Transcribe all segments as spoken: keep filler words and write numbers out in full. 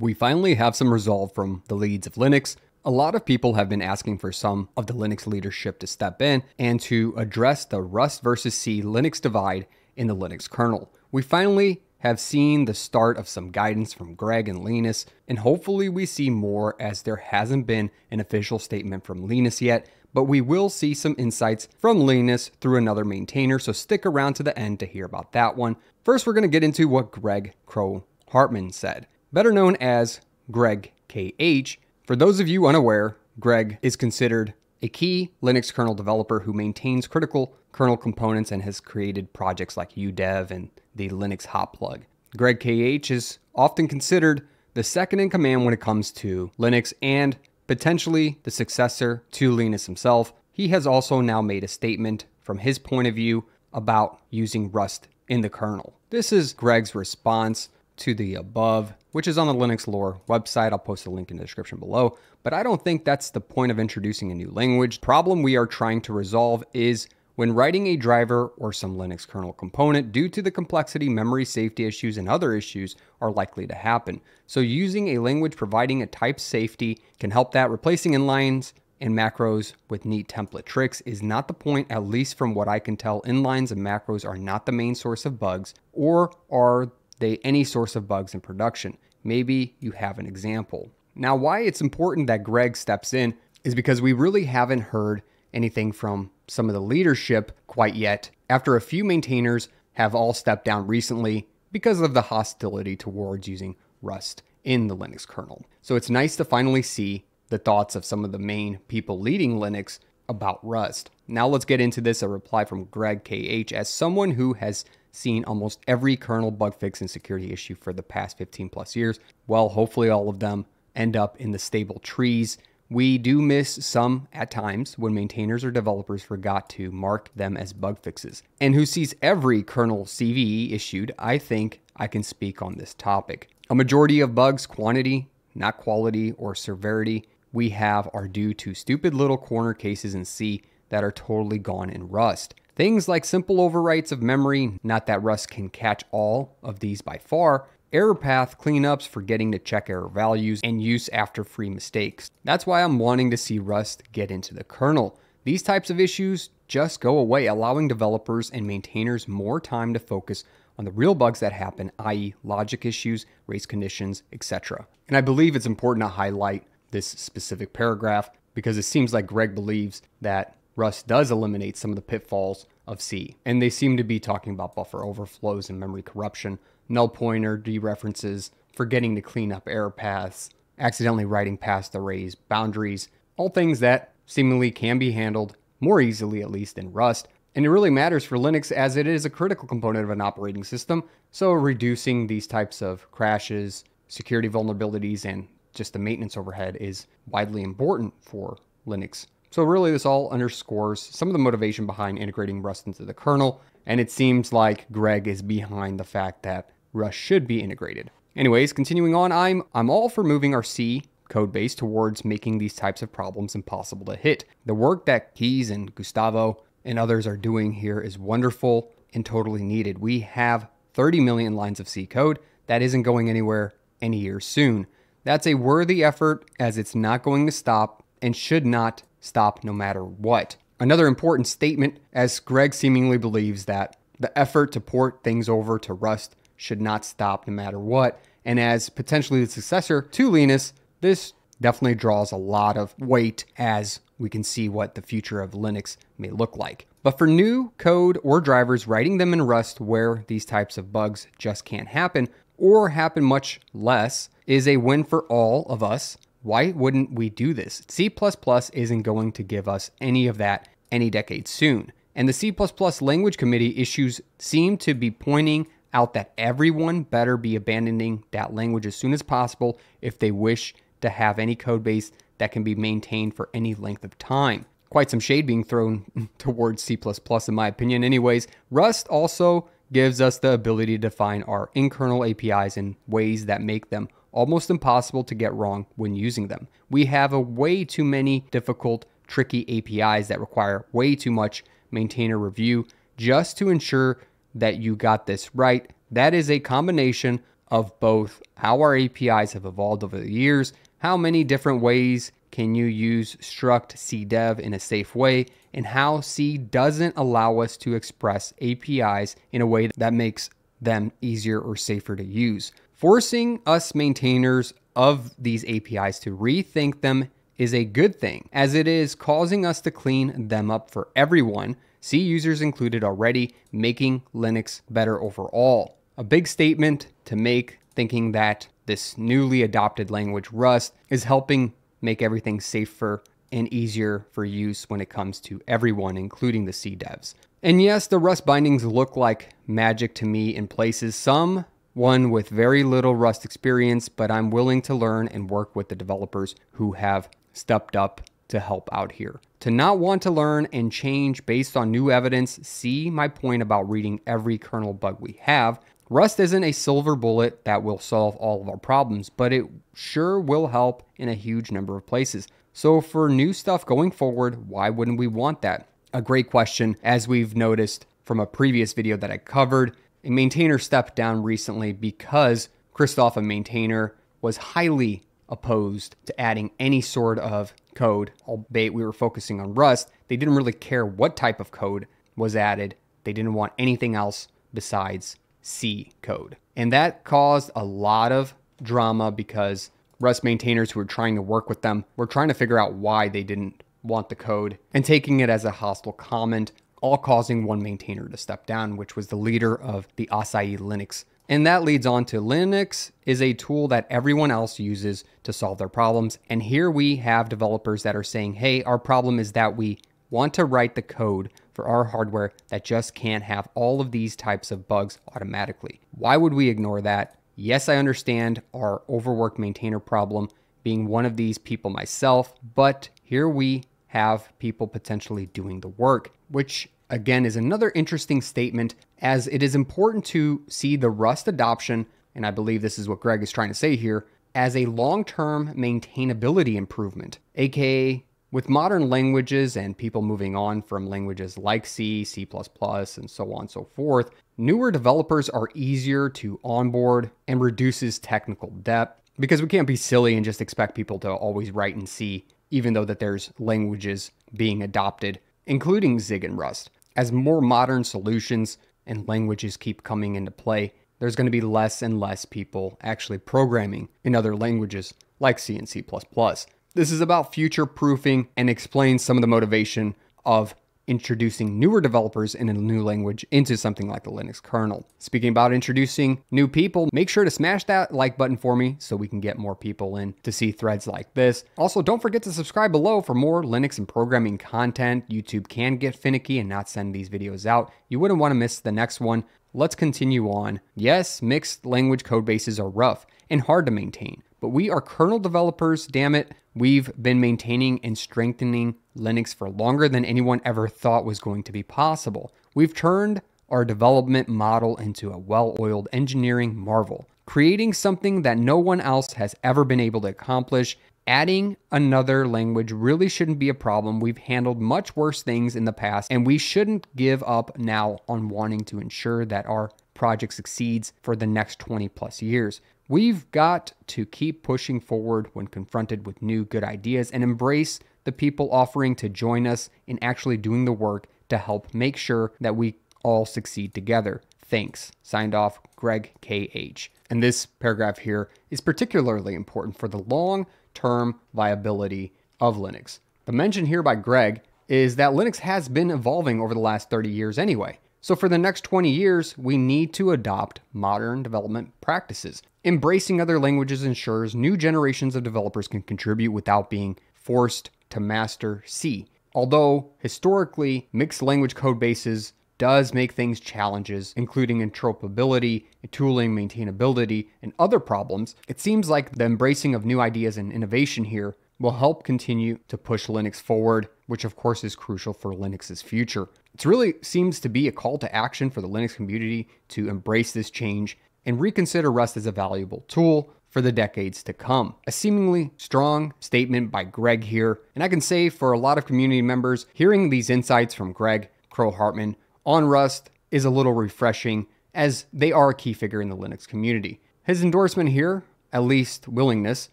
We finally have some resolve from the leads of Linux. A lot of people have been asking for some of the Linux leadership to step in and to address the Rust versus C Linux divide in the Linux kernel. We finally have seen the start of some guidance from Greg and Linus, and hopefully we see more, as there hasn't been an official statement from Linus yet, but we will see some insights from Linus through another maintainer, so stick around to the end to hear about that one. First, we're going to get into what Greg Kroah-Hartman said, better known as Greg K H. For those of you unaware, Greg is considered a key Linux kernel developer who maintains critical kernel components and has created projects like Udev and the Linux Hotplug. Greg K H is often considered the second in command when it comes to Linux and potentially the successor to Linus himself. He has also now made a statement from his point of view about using Rust in the kernel. This is Greg's response to the above, which is on the Linux Lore website. I'll post a link in the description below, but I don't think that's the point of introducing a new language. The problem we are trying to resolve is when writing a driver or some Linux kernel component, due to the complexity, memory safety issues and other issues are likely to happen. So using a language providing a type safety can help that. Replacing inlines and macros with neat template tricks is not the point, at least from what I can tell. Inlines and macros are not the main source of bugs, or are they any source of bugs in production? Maybe you have an example. Now, why it's important that Greg steps in is because we really haven't heard anything from some of the leadership quite yet, after a few maintainers have all stepped down recently because of the hostility towards using Rust in the Linux kernel. So it's nice to finally see the thoughts of some of the main people leading Linux about Rust. Now let's get into this, a reply from Greg K H. As someone who has seen almost every kernel bug fix and security issue for the past fifteen plus years, well, hopefully all of them end up in the stable trees. We do miss some at times when maintainers or developers forgot to mark them as bug fixes. And who sees every kernel C V E issued, I think I can speak on this topic. A majority of bugs, quantity, not quality or severity, we have are due to stupid little corner cases in C that are totally gone in Rust. Things like simple overwrites of memory, not that Rust can catch all of these by far, error path cleanups, forgetting to check error values, and use after free mistakes. That's why I'm wanting to see Rust get into the kernel. These types of issues just go away, allowing developers and maintainers more time to focus on the real bugs that happen, that is logic issues, race conditions, et cetera. And I believe it's important to highlight this specific paragraph because it seems like Greg believes that Rust does eliminate some of the pitfalls of C, and they seem to be talking about buffer overflows and memory corruption, null pointer dereferences, forgetting to clean up error paths, accidentally writing past arrays boundaries, all things that seemingly can be handled more easily, at least in Rust. And it really matters for Linux, as it is a critical component of an operating system, so reducing these types of crashes, security vulnerabilities, and just the maintenance overhead is widely important for Linux. So really this all underscores some of the motivation behind integrating Rust into the kernel, and it seems like Greg is behind the fact that Rust should be integrated. Anyways, continuing on, I'm, I'm all for moving our C code base towards making these types of problems impossible to hit. The work that Kees and Gustavo and others are doing here is wonderful and totally needed. We have thirty million lines of C code that isn't going anywhere any year soon. That's a worthy effort, as it's not going to stop and should not stop no matter what. Another important statement, as Greg seemingly believes that the effort to port things over to Rust should not stop no matter what. And as potentially the successor to Linus, this definitely draws a lot of weight, as we can see what the future of Linux may look like. But for new code or drivers, writing them in Rust where these types of bugs just can't happen or happen much less is a win for all of us. Why wouldn't we do this? C plus plus isn't going to give us any of that any decade soon. And the C plus plus language committee issues seem to be pointing out that everyone better be abandoning that language as soon as possible if they wish to have any code base that can be maintained for any length of time. Quite some shade being thrown towards C plus plus in my opinion. Anyways, Rust also gives us the ability to define our in-kernel A P Is in ways that make them almost impossible to get wrong when using them. We have a way too many difficult, tricky A P Is that require way too much maintainer review just to ensure that you got this right. That is a combination of both how our A P Is have evolved over the years, how many different ways can you use struct cdev in a safe way, and how C doesn't allow us to express A P Is in a way that makes them easier or safer to use. Forcing us maintainers of these A P Is to rethink them is a good thing, as it is causing us to clean them up for everyone, C users included already, making Linux better overall. A big statement to make, thinking that this newly adopted language, Rust, is helping make everything safer and easier for use when it comes to everyone, including the C devs. And yes, the Rust bindings look like magic to me in places. Some one with very little Rust experience, but I'm willing to learn and work with the developers who have stepped up to help out here. To not want to learn and change based on new evidence, see my point about reading every kernel bug we have. Rust isn't a silver bullet that will solve all of our problems, but it sure will help in a huge number of places. So for new stuff going forward, why wouldn't we want that? A great question, as we've noticed from a previous video that I covered. A maintainer stepped down recently because Christoph, a maintainer, was highly opposed to adding any sort of code, albeit we were focusing on Rust. They didn't really care what type of code was added. They didn't want anything else besides C code. And that caused a lot of drama because Rust maintainers who were trying to work with them were trying to figure out why they didn't want the code and taking it as a hostile comment, all causing one maintainer to step down, which was the leader of the Asahi Linux. And that leads on to Linux is a tool that everyone else uses to solve their problems. And here we have developers that are saying, hey, our problem is that we want to write the code for our hardware that just can't have all of these types of bugs automatically. Why would we ignore that? Yes, I understand our overworked maintainer problem, being one of these people myself, but here we have people potentially doing the work, which again is another interesting statement, as it is important to see the Rust adoption, and I believe this is what Greg is trying to say here, as a long-term maintainability improvement, aka with modern languages and people moving on from languages like C, C plus plus, and so on and so forth, newer developers are easier to onboard and reduces technical debt, because we can't be silly and just expect people to always write in C, even though that there's languages being adopted, including Zig and Rust. As more modern solutions and languages keep coming into play, there's going to be less and less people actually programming in other languages like C and C plus plus. This is about future-proofing and explains some of the motivation of introducing newer developers in a new language into something like the Linux kernel. Speaking about introducing new people, make sure to smash that like button for me so we can get more people in to see threads like this. Also, don't forget to subscribe below for more Linux and programming content. YouTube can get finicky and not send these videos out. You wouldn't want to miss the next one. Let's continue on. Yes, mixed language code bases are rough and hard to maintain, but we are kernel developers, damn it. We've been maintaining and strengthening Linux for longer than anyone ever thought was going to be possible. We've turned our development model into a well-oiled engineering marvel, creating something that no one else has ever been able to accomplish. Adding another language really shouldn't be a problem. We've handled much worse things in the past, and we shouldn't give up now on wanting to ensure that our project succeeds for the next twenty plus years. We've got to keep pushing forward when confronted with new good ideas and embrace the people offering to join us in actually doing the work to help make sure that we all succeed together. Thanks. Signed off, Greg K H. And this paragraph here is particularly important for the long-term viability of Linux. The mention here by Greg is that Linux has been evolving over the last thirty years anyway. So for the next twenty years, we need to adopt modern development practices. Embracing other languages ensures new generations of developers can contribute without being forced to master C. Although historically, mixed language code bases does make things challenges, including interoperability, tooling, maintainability, and other problems, it seems like the embracing of new ideas and innovation here will help continue to push Linux forward, which of course is crucial for Linux's future. It really seems to be a call to action for the Linux community to embrace this change and reconsider Rust as a valuable tool for the decades to come. A seemingly strong statement by Greg here, and I can say for a lot of community members, hearing these insights from Greg Kroah-Hartman on Rust is a little refreshing, as they are a key figure in the Linux community. His endorsement here, at least willingness,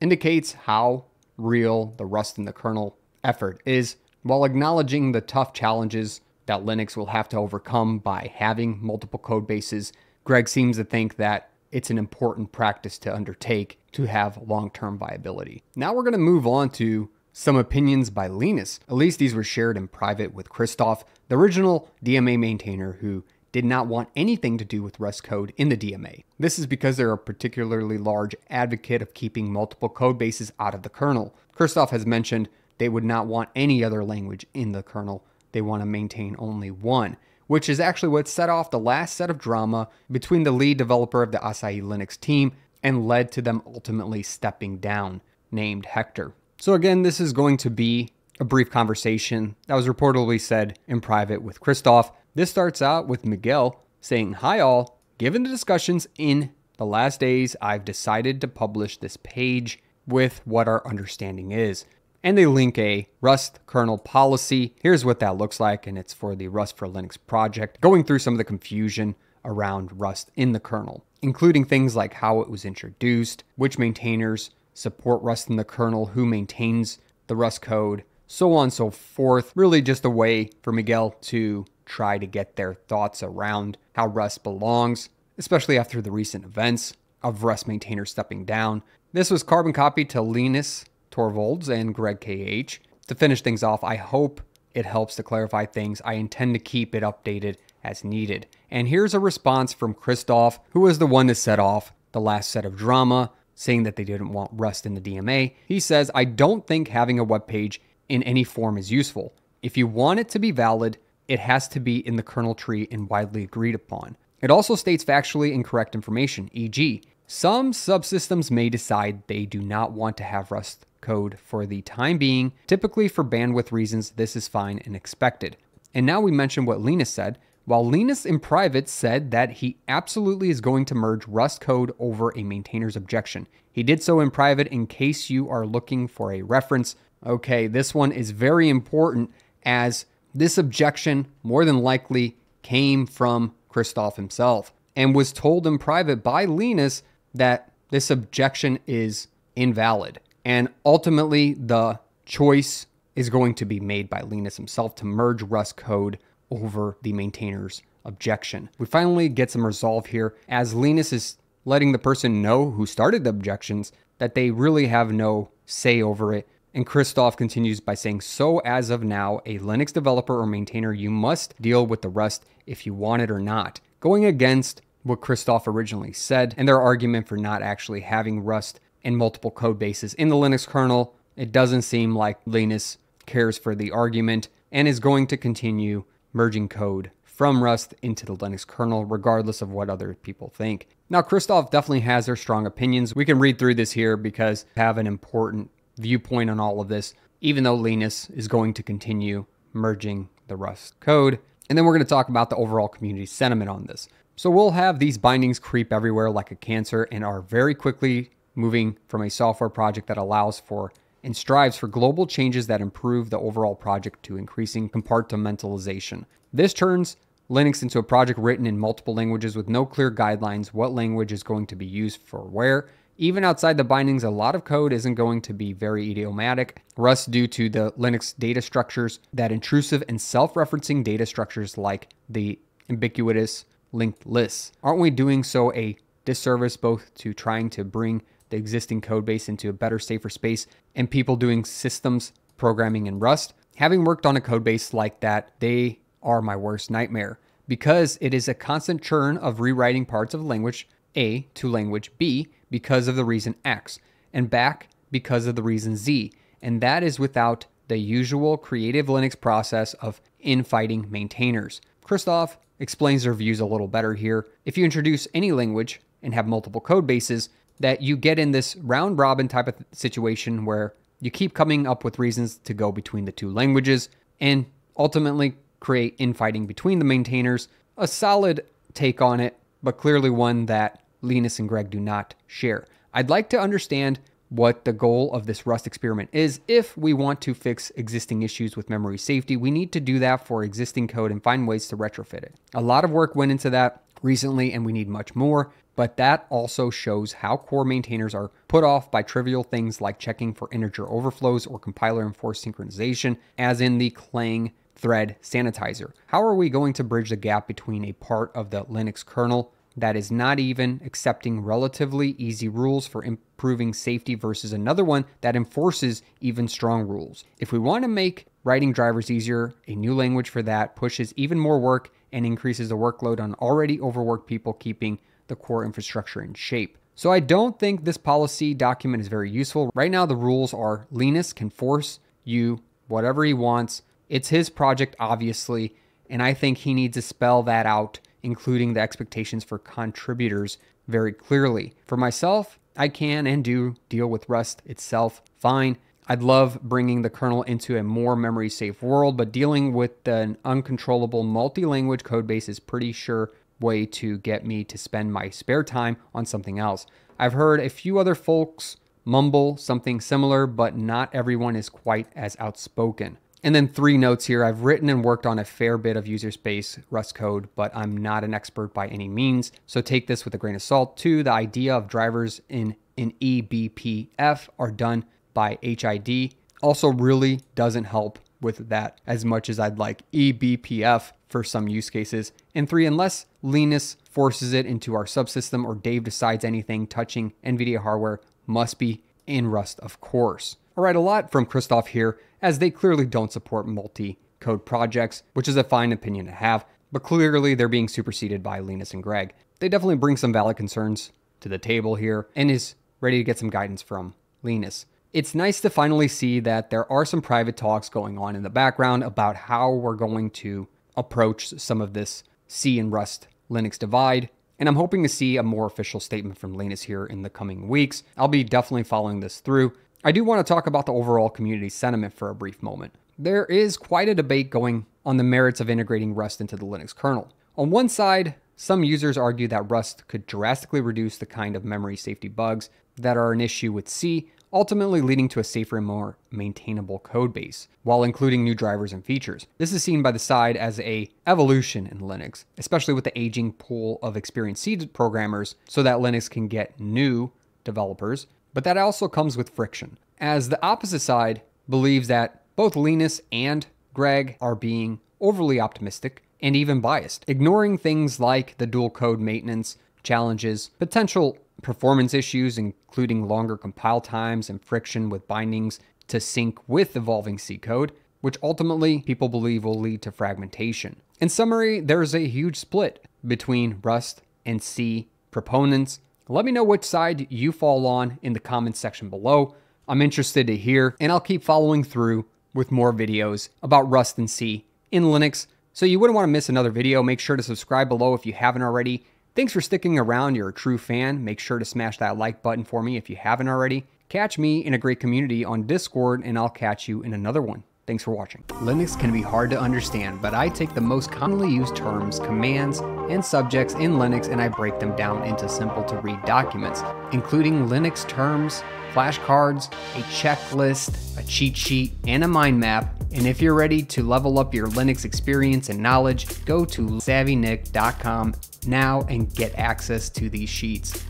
indicates how real the Rust in the Kernel effort is, while acknowledging the tough challenges that Linux will have to overcome by having multiple code bases. Greg seems to think that it's an important practice to undertake to have long-term viability. Now we're going to move on to some opinions by Linus. At least these were shared in private with Christoph, the original D M A maintainer who did not want anything to do with Rust code in the D M A. This is because they're a particularly large advocate of keeping multiple code bases out of the kernel. Christoph has mentioned they would not want any other language in the kernel. They want to maintain only one, which is actually what set off the last set of drama between the lead developer of the Asahi Linux team and led to them ultimately stepping down, named Hector. So again, this is going to be a brief conversation that was reportedly said in private with Christoph. This starts out with Miguel saying, "Hi all, given the discussions in the last days, I've decided to publish this page with what our understanding is." And they link a Rust kernel policy. Here's what that looks like, and it's for the Rust for Linux project, going through some of the confusion around Rust in the kernel, including things like how it was introduced, which maintainers support Rust in the kernel, who maintains the Rust code, so on and so forth. Really just a way for Miguel to try to get their thoughts around how Rust belongs, especially after the recent events of Rust maintainers stepping down. This was carbon copied to Linus Torvalds and Greg K H. To finish things off, "I hope it helps to clarify things. I intend to keep it updated as needed." And here's a response from Christoph, who was the one that set off the last set of drama, saying that they didn't want Rust in the D M A. He says, "I don't think having a web page in any form is useful. If you want it to be valid, it has to be in the kernel tree and widely agreed upon. It also states factually incorrect information, for example, some subsystems may decide they do not want to have Rust code for the time being. Typically for bandwidth reasons, this is fine and expected." And now we mention what Linus said. While Linus in private said that he absolutely is going to merge Rust code over a maintainer's objection, he did so in private in case you are looking for a reference. Okay, this one is very important as this objection more than likely came from Christoph himself and was told in private by Linus that this objection is invalid. And ultimately, the choice is going to be made by Linus himself to merge Rust code over the maintainer's objection. We finally get some resolve here as Linus is letting the person know who started the objections that they really have no say over it. And Christoph continues by saying, "So as of now, a Linux developer or maintainer, you must deal with the Rust if you want it or not," going against what Christoph originally said and their argument for not actually having Rust and multiple code bases in the Linux kernel. It doesn't seem like Linus cares for the argument and is going to continue merging code from Rust into the Linux kernel, regardless of what other people think. Now, Christoph definitely has their strong opinions. We can read through this here because they have an important viewpoint on all of this, even though Linus is going to continue merging the Rust code. And then we're going to talk about the overall community sentiment on this. So we'll have these bindings creep everywhere like a cancer and are very quickly moving from a software project that allows for and strives for global changes that improve the overall project to increasing compartmentalization. This turns Linux into a project written in multiple languages with no clear guidelines what language is going to be used for where. Even outside the bindings, a lot of code isn't going to be very idiomatic. Rust, due to the Linux data structures, that intrusive and self-referencing data structures like the ubiquitous linked lists. Aren't we doing so a disservice both to trying to bring the existing code base into a better, safer space and people doing systems programming in Rust? Having worked on a code base like that, they are my worst nightmare because it is a constant churn of rewriting parts of language A to language B because of the reason X and back because of the reason Z. And that is without the usual creative Linux process of infighting maintainers. Christoph explains their views a little better here. If you introduce any language and have multiple code bases, that you get in this round robin type of situation where you keep coming up with reasons to go between the two languages and ultimately create infighting between the maintainers. A solid take on it, but clearly one that Linus and Greg do not share. I'd like to understand what the goal of this Rust experiment is. If we want to fix existing issues with memory safety, we need to do that for existing code and find ways to retrofit it. A lot of work went into that recently and we need much more. but that also shows how core maintainers are put off by trivial things like checking for integer overflows or compiler-enforced synchronization, as in the Clang thread sanitizer. How are we going to bridge the gap between a part of the Linux kernel that is not even accepting relatively easy rules for improving safety versus another one that enforces even strong rules? If we want to make writing drivers easier, a new language for that pushes even more work and increases the workload on already overworked people, keeping the core infrastructure in shape. So I don't think this policy document is very useful. Right now, the rules are Linus can force you whatever he wants. It's his project, obviously, and I think he needs to spell that out, including the expectations for contributors, very clearly. For myself, I can and do deal with Rust itself fine. I'd love bringing the kernel into a more memory-safe world, but dealing with an uncontrollable multi-language codebase is pretty sure way to get me to spend my spare time on something else. I've heard a few other folks mumble something similar, but not everyone is quite as outspoken. And then three notes here. I've written and worked on a fair bit of user space Rust code, but I'm not an expert by any means, so take this with a grain of salt. Two, the idea of drivers in an E B P F are done by H I D also really doesn't help with that as much as I'd like E B P F for some use cases. And three, unless Linus forces it into our subsystem or Dave decides anything touching NVIDIA hardware must be in Rust, of course. All right, a lot from Christoph here, as they clearly don't support multi-code projects, which is a fine opinion to have, but clearly they're being superseded by Linus and Greg. They definitely bring some valid concerns to the table here and is ready to get some guidance from Linus. It's nice to finally see that there are some private talks going on in the background about how we're going to approach some of this C and Rust Linux divide, and I'm hoping to see a more official statement from Linus here in the coming weeks. I'll be definitely following this through. I do want to talk about the overall community sentiment for a brief moment. There is quite a debate going on the merits of integrating Rust into the Linux kernel. On one side, some users argue that Rust could drastically reduce the kind of memory safety bugs that are an issue with C, ultimately leading to a safer and more maintainable code base, while including new drivers and features. This is seen by the side as an evolution in Linux, especially with the aging pool of experienced C programmers, so that Linux can get new developers. But that also comes with friction, as the opposite side believes that both Linus and Greg are being overly optimistic and even biased, ignoring things like the dual code maintenance challenges, potential performance issues, including longer compile times and friction with bindings to sync with evolving C code, which ultimately people believe will lead to fragmentation. In summary, there's a huge split between Rust and C proponents. Let me know which side you fall on in the comments section below. I'm interested to hear, and I'll keep following through with more videos about Rust and C in Linux, so you wouldn't want to miss another video. Make sure to subscribe below if you haven't already. Thanks for sticking around. You're a true fan. Make sure to smash that like button for me if you haven't already. Catch me in a great community on Discord, and I'll catch you in another one. Thanks for watching. Linux can be hard to understand, but I take the most commonly used terms, commands, and subjects in Linux, and I break them down into simple-to-read documents, including Linux terms, flashcards, a checklist, a cheat sheet, and a mind map. And if you're ready to level up your Linux experience and knowledge, go to savvy nick dot com now and get access to these sheets.